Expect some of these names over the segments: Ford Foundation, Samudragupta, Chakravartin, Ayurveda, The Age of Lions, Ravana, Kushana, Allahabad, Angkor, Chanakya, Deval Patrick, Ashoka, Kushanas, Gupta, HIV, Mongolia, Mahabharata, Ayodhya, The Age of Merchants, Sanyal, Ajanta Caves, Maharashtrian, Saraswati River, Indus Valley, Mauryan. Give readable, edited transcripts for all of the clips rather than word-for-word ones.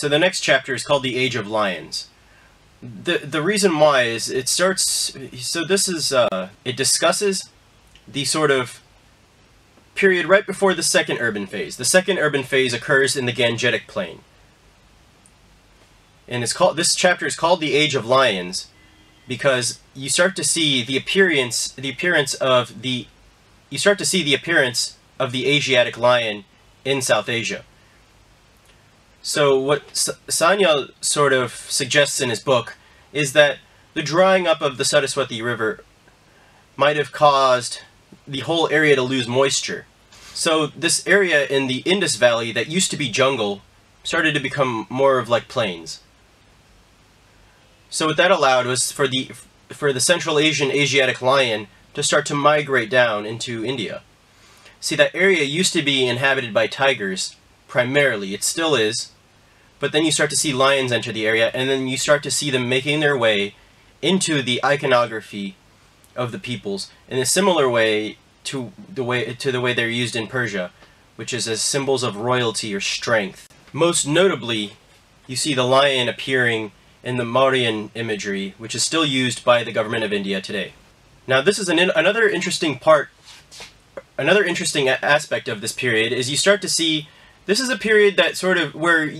So the next chapter is called The Age of Lions. The reason why is it starts, so this is, it discusses the sort of period right before the second urban phase. The second urban phase occurs in the Gangetic Plain. And it's called, this chapter is called The Age of Lions because you start to see the appearance of the Asiatic lion in South Asia. So what Sanyal sort of suggests in his book is that the drying up of the Saraswati River might have caused the whole area to lose moisture. So this area in the Indus Valley that used to be jungle started to become more of like plains. So what that allowed was for the Central Asian Asiatic lion to start to migrate down into India. See, that area used to be inhabited by tigers, primarily. It still is. But then you start to see lions enter the area, and then you start to see them making their way into the iconography of the peoples in a similar way to the way they're used in Persia, which is as symbols of royalty or strength. Most notably, you see the lion appearing in the Mauryan imagery, which is still used by the government of India today. Now, this is another interesting part. Another interesting aspect of this period is you start to see, this is a period that sort of, where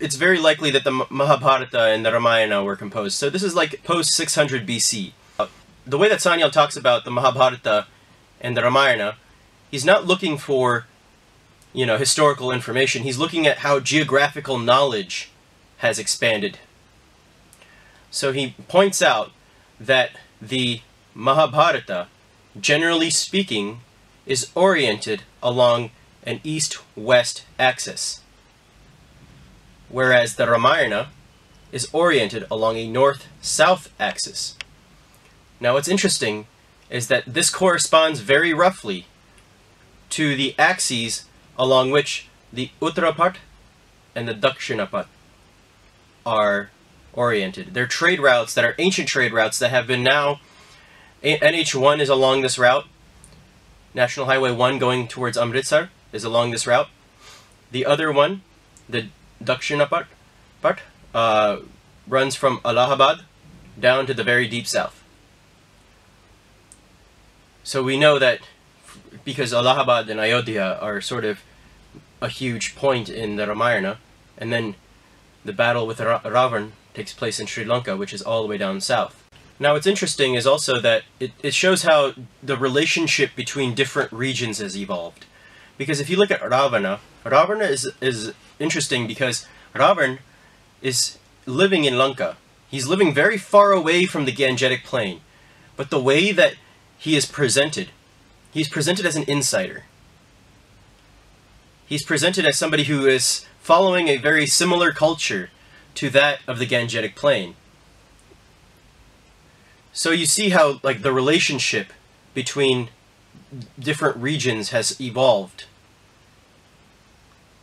it's very likely that the Mahabharata and the Ramayana were composed. So this is like post 600 BC. The way that Sanyal talks about the Mahabharata and the Ramayana, he's not looking for, you know, historical information. He's looking at how geographical knowledge has expanded. So he points out that the Mahabharata, generally speaking, is oriented along an east-west axis, whereas the Ramayana is oriented along a north-south axis. Now what's interesting is that this corresponds very roughly to the axes along which the Uttarapat and the Dakshinapat are oriented. They're trade routes that are ancient trade routes that have been now, NH1 is along this route, National Highway 1 going towards Amritsar is along this route. The other one, the Dakshinapat, runs from Allahabad down to the very deep south. So we know that because Allahabad and Ayodhya are sort of a huge point in the Ramayana, and then the battle with Ravana takes place in Sri Lanka, which is all the way down south. Now what's interesting is also that it shows how the relationship between different regions has evolved. Because if you look at Ravana, Ravana is interesting because Ravana is living in Lanka. He's living very far away from the Gangetic Plain. But the way that he is presented, he's presented as an insider. He's presented as somebody who is following a very similar culture to that of the Gangetic Plain. So you see how, like, the relationship between different regions has evolved,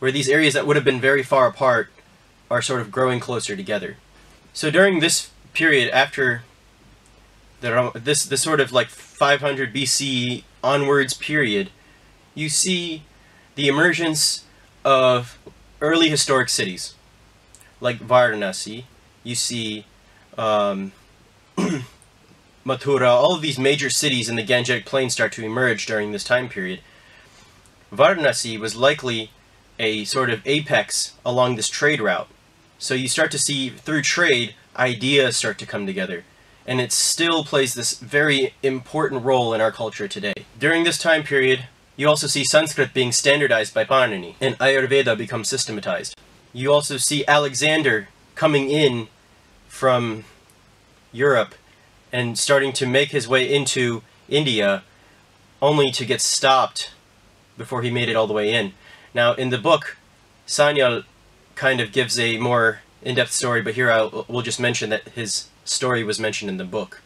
where these areas that would have been very far apart are sort of growing closer together. So during this period, after this sort of like 500 BC onwards period, you see the emergence of early historic cities like Varanasi. You see Mathura, all of these major cities in the Gangetic Plain start to emerge during this time period. Varanasi was likely a sort of apex along this trade route. So you start to see, through trade, ideas start to come together. And it still plays this very important role in our culture today. During this time period, you also see Sanskrit being standardized by Panini, and Ayurveda becomes systematized. You also see Alexander coming in from Europe and starting to make his way into India, only to get stopped before he made it all the way in. Now, in the book, Sanyal kind of gives a more in-depth story, but here we'll just mention that his story was mentioned in the book.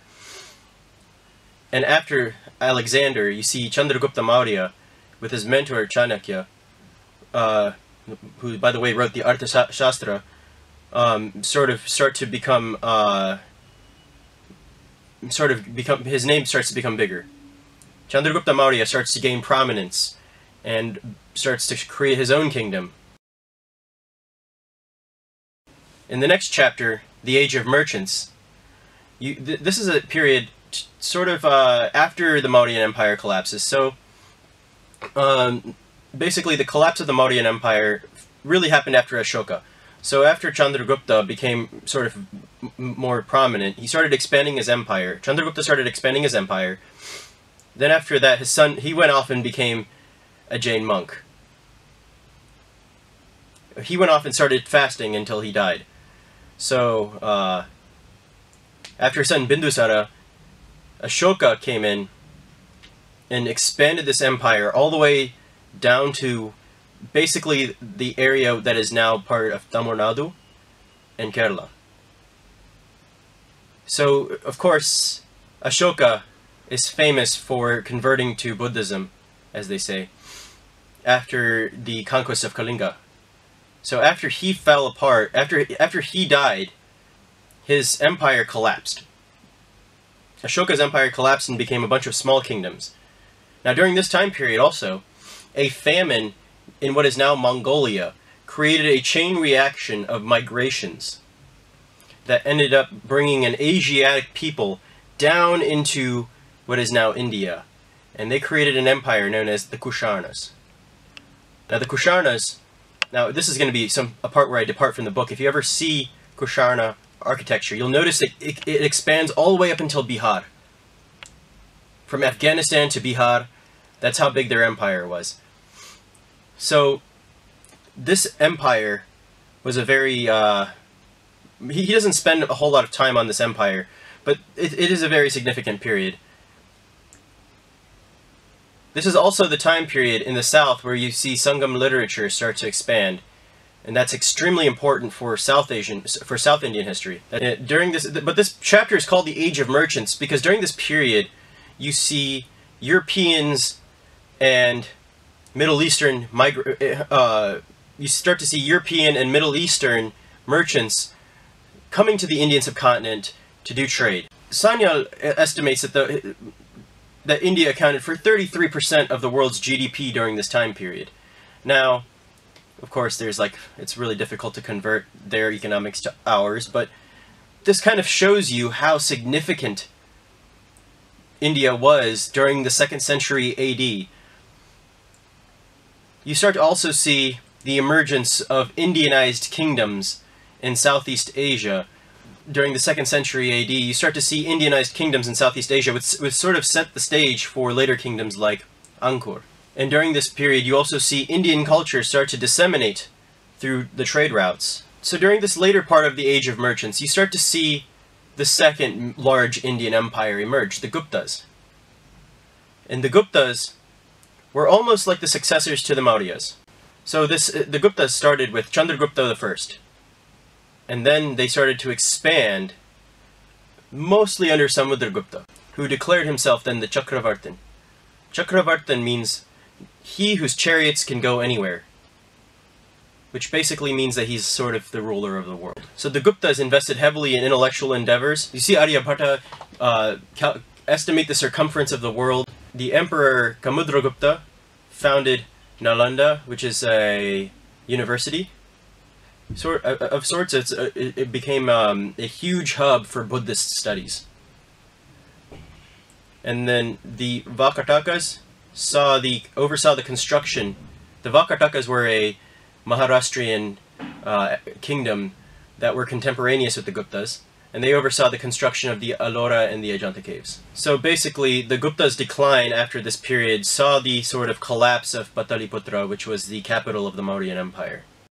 And after Alexander, you see Chandragupta Maurya with his mentor Chanakya, who, by the way, wrote the Arthashastra, sort of start to become... his name starts to become bigger. Chandragupta Maurya starts to gain prominence and starts to create his own kingdom. In the next chapter, the Age of Merchants, this is a period sort of after the Mauryan Empire collapses. So basically the collapse of the Mauryan Empire really happened after Ashoka. So after Chandragupta became sort of more prominent, he started expanding his empire. Chandragupta started expanding his empire. Then after that, his son, he went off and became a Jain monk. He went off and started fasting until he died. So after his son Bindusara, Ashoka came in and expanded this empire all the way down to basically the area that is now part of Tamil Nadu and Kerala. So, of course, Ashoka is famous for converting to Buddhism, as they say, after the conquest of Kalinga. So after he fell apart, after he died, his empire collapsed. Ashoka's empire collapsed and became a bunch of small kingdoms. Now, during this time period also, a famine in what is now Mongolia created a chain reaction of migrations that ended up bringing an Asiatic people down into what is now India, and they created an empire known as the Kushanas. Now the Kushanas, now this is going to be a part where I depart from the book. If you ever see Kushana architecture, you'll notice that it expands all the way up until Bihar. From Afghanistan to Bihar, that's how big their empire was. So, this empire was a very, he doesn't spend a whole lot of time on this empire, but it is a very significant period. This is also the time period in the South where you see Sangam literature start to expand, and that's extremely important for South Indian history. But this chapter is called the Age of Merchants because during this period, you see Europeans and Middle Eastern you start to see European and Middle Eastern merchants coming to the Indian subcontinent to do trade. Sanyal estimates that that India accounted for 33% of the world's GDP during this time period. Now, of course, there's it's really difficult to convert their economics to ours, but this kind of shows you how significant India was during the 2nd century AD. You start to also see the emergence of Indianized kingdoms in Southeast Asia. During the 2nd century AD, you start to see Indianized kingdoms in Southeast Asia, which sort of set the stage for later kingdoms like Angkor. And during this period, you also see Indian culture start to disseminate through the trade routes. So during this later part of the Age of Merchants, you start to see the second large Indian empire emerge, the Guptas. And the Guptas were almost like the successors to the Mauryas. So the Guptas started with Chandragupta I, and then they started to expand, mostly under Samudragupta, who declared himself then the Chakravartin. Chakravartin means he whose chariots can go anywhere, which basically means that he's sort of the ruler of the world. So the Guptas invested heavily in intellectual endeavors. You see Aryabhatta estimate the circumference of the world. The Emperor Samudragupta founded Nalanda, which is a university of sorts. It became a huge hub for Buddhist studies. And then the Vakatakas oversaw the construction. The Vakatakas were a Maharashtrian kingdom that were contemporaneous with the Guptas, and they oversaw the construction of the Ellora and the Ajanta caves. So basically, the Gupta's decline after this period saw the sort of collapse of Pataliputra, which was the capital of the Mauryan Empire.